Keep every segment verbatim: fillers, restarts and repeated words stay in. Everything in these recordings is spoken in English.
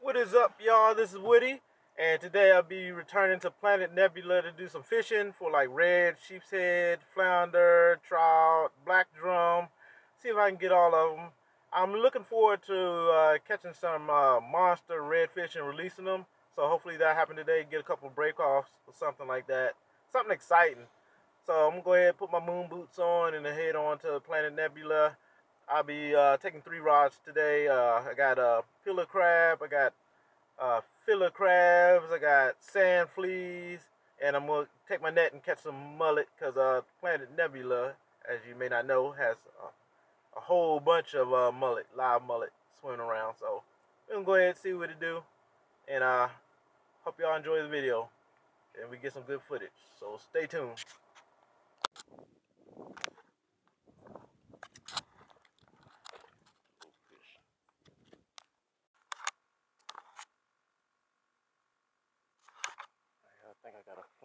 What is up, y'all? This is Woody, and today I'll be returning to Planet Nebula to do some fishing for like red, sheep's head, flounder, trout, black drum. See if I can get all of them. I'm looking forward to uh, catching some uh, monster redfish and releasing them. So hopefully that happened today. Get a couple break-offs or something like that. Something exciting. So I'm going to go ahead and put my moon boots on and head on to Planet Nebula. I'll be uh, taking three rods today. Uh, I got a pillar crab, I got uh, filler crabs, I got sand fleas, and I'm going to take my net and catch some mullet because uh, Planet Nebula, as you may not know, has a, a whole bunch of uh, mullet, live mullet swimming around. So we're going to go ahead and see what it do, and I uh, hope y'all enjoy the video and we get some good footage. So stay tuned.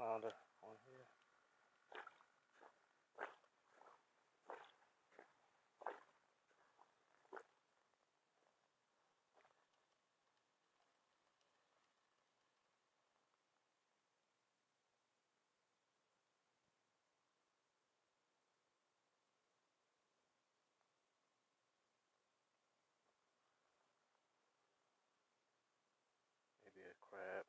Flounder on here. Maybe a crab.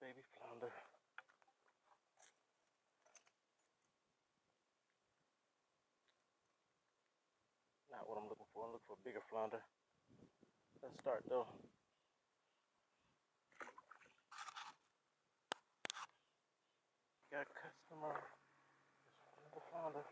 Baby flounder. Not what I'm looking for. I'm looking for a bigger flounder. Let's start though. Got a customer. Another flounder.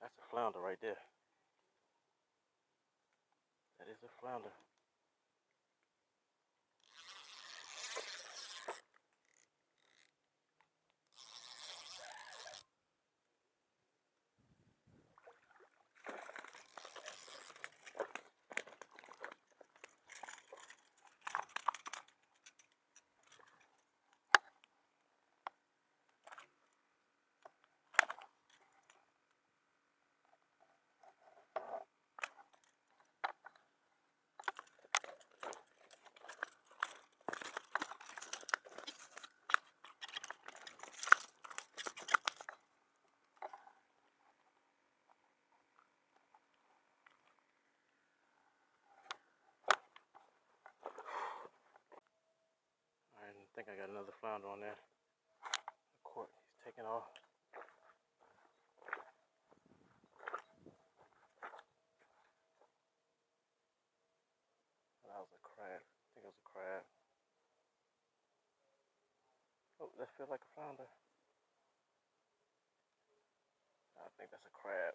That's a flounder right there. That is a flounder. I think I got another flounder on there. The cork, he's taking off. That was a crab. I think it was a crab. Oh, that feels like a flounder. I think that's a crab.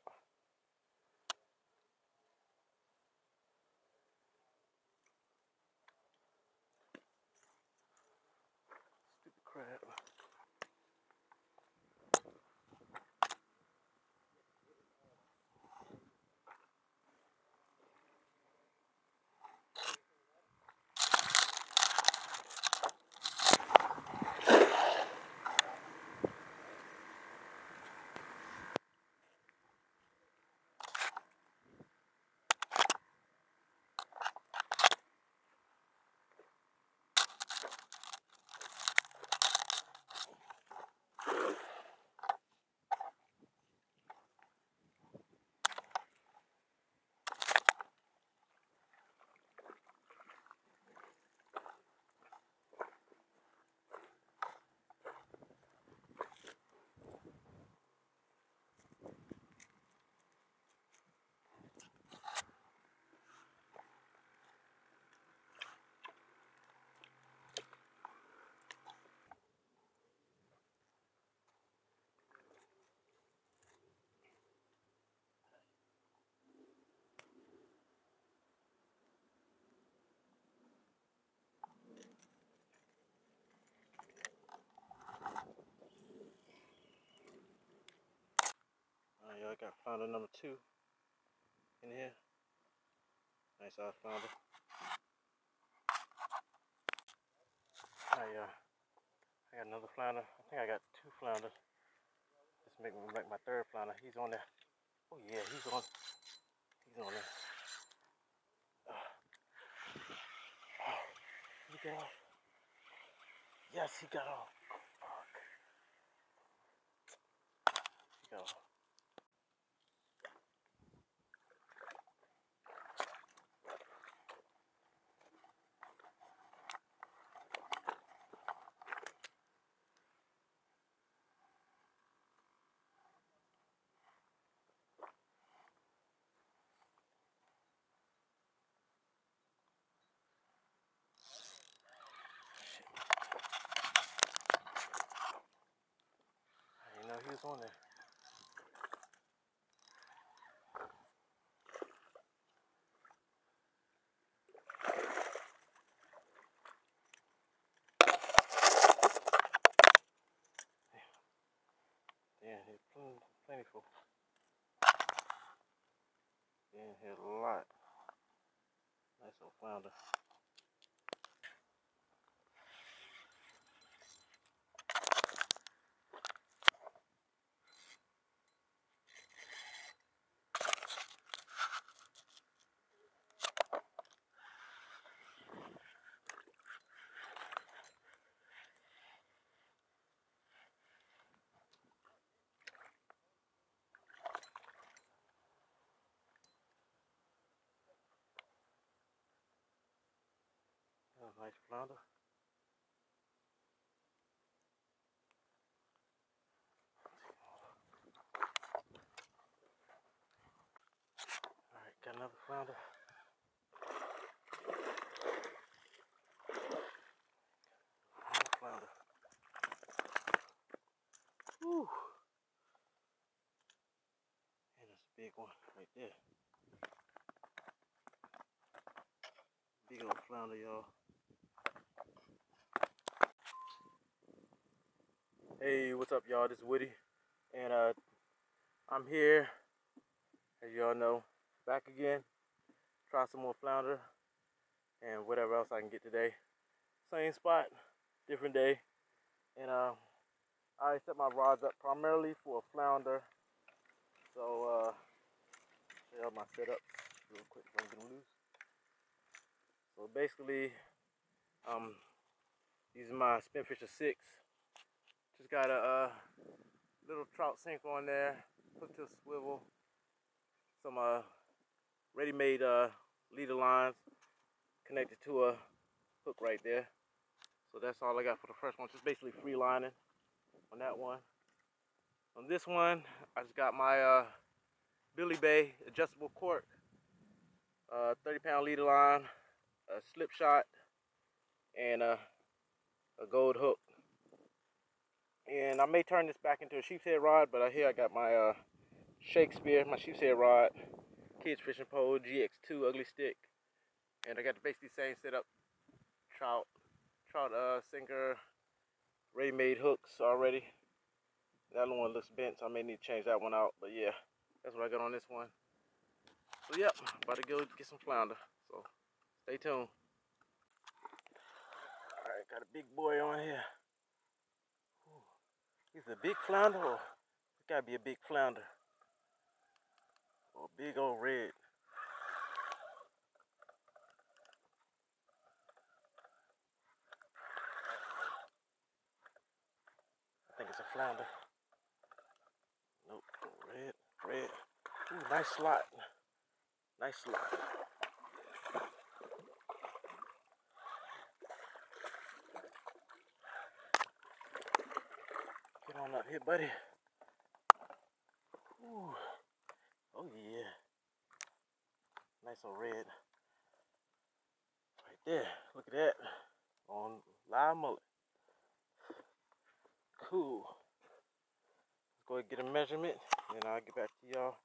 like I found a number two in here. Nice odd flounder. I, uh, I got another flounder. I think I got two flounders. This make me make my third flounder. He's on there. Oh yeah, he's on. He's on there. Uh, oh, he got off. Yes, he got off. Fuck. He got off. On there. Yeah, he's plentiful. Yeah, here's a lot. Nice old flounder. Nice flounder. Alright, got another flounder. Another flounder. Woo! And that's a big one right there. Big old flounder, y'all. Hey, what's up, y'all? This is Woody, and uh, I'm here, as y'all know, back again. Try some more flounder and whatever else I can get today. Same spot, different day, and uh, I set my rods up primarily for a flounder. So, uh, show y'all my setup real quick so I'm getting loose. So basically, um, these are my SpinFisher six. Just got a uh, little trout sink on there, hooked to a swivel, some uh, ready-made uh, leader lines connected to a hook right there. So that's all I got for the first one, just basically free lining on that one. On this one, I just got my uh, Billy Bay adjustable cork, uh, thirty pound leader line, a slip shot, and uh, a gold hook. And I may turn this back into a sheep's head rod, but here I got my uh, Shakespeare, my sheep's head rod, kids fishing pole, G X two ugly stick, and I got the basically same setup: trout, trout uh, sinker, ready-made hooks already. That one looks bent, so I may need to change that one out. But yeah, that's what I got on this one. So yep, about to go get some flounder. So stay tuned. All right, got a big boy on here. He's a big flounder, or it's gotta be a big flounder. Or a big old red. I think it's a flounder. Nope, red, red. Ooh, nice slot. Nice slot. On up here, buddy. Ooh. Oh yeah, nice old red right there. Look at that on live mullet. Cool. Let's go ahead and get a measurement, and I'll get back to y'all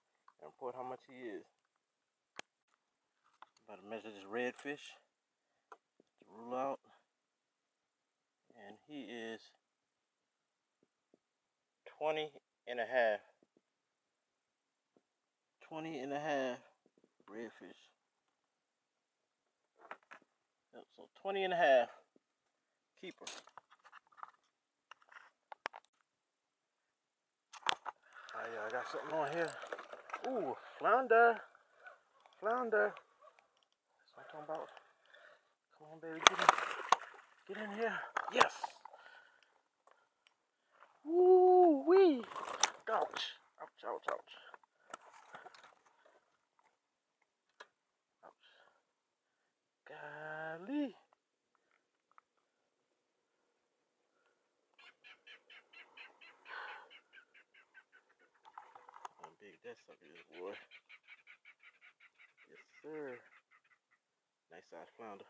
and report how much he is. About to measure this red fish to rule out, and he is twenty and a half. twenty and a half redfish. Yep, so twenty and a half keeper. Oh yeah, I got something on here. Ooh, flounder. Flounder. That's what I'm talking about. Come on, baby, get in. Get in here. Yes. Woo wee. Ouch. Ouch, ouch, ouch. Ouch. Golly. That sucker is, boy. Yes, sir. Nice size flounder.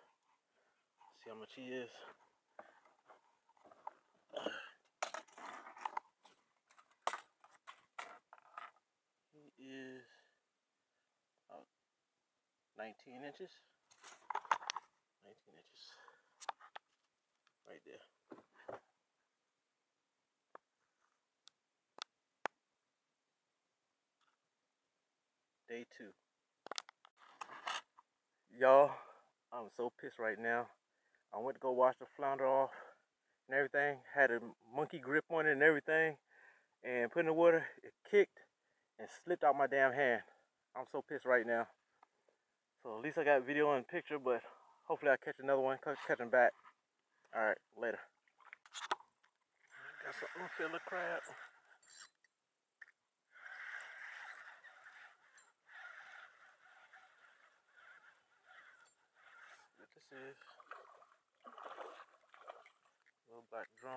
See how much he is. He is about nineteen inches. nineteen inches. Right there. Day two. Y'all, I'm so pissed right now. I went to go wash the flounder off and everything. Had a monkey grip on it and everything. And put in the water, it kicked and slipped out my damn hand. I'm so pissed right now. So at least I got video and picture, but hopefully I'll catch another one, catch them back. All right, later. Got some filler crab. Is a little black drum.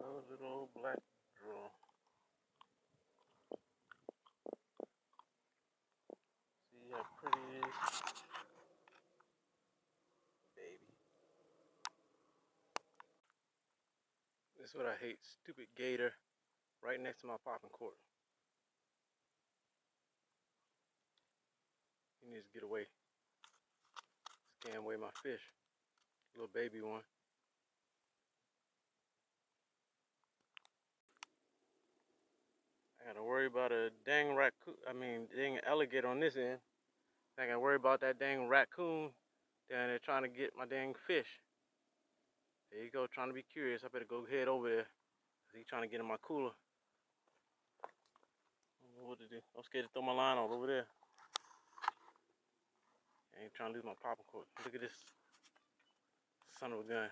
Oh, little black drum. See how pretty it is. That's what I hate, stupid gator right next to my popping cork. He needs to get away. Scam away my fish. Little baby one. I gotta worry about a dang raccoon, I mean dang alligator on this end. I gotta worry about that dang raccoon down there trying to get my dang fish. There you go, trying to be curious. I better go head over there. He's trying to get in my cooler. I don't know what to do. I'm scared to throw my line on over there. I ain't trying to lose my popcorn. Look at this son of a gun.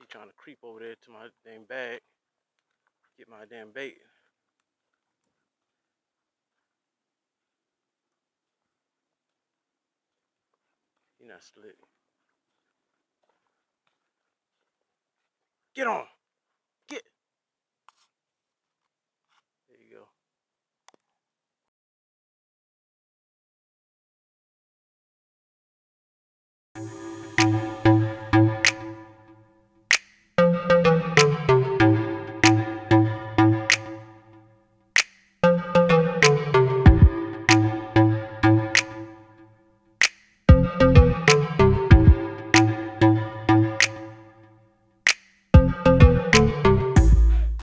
He trying to creep over there to my damn bag. Get my damn bait. Not slick. Get on.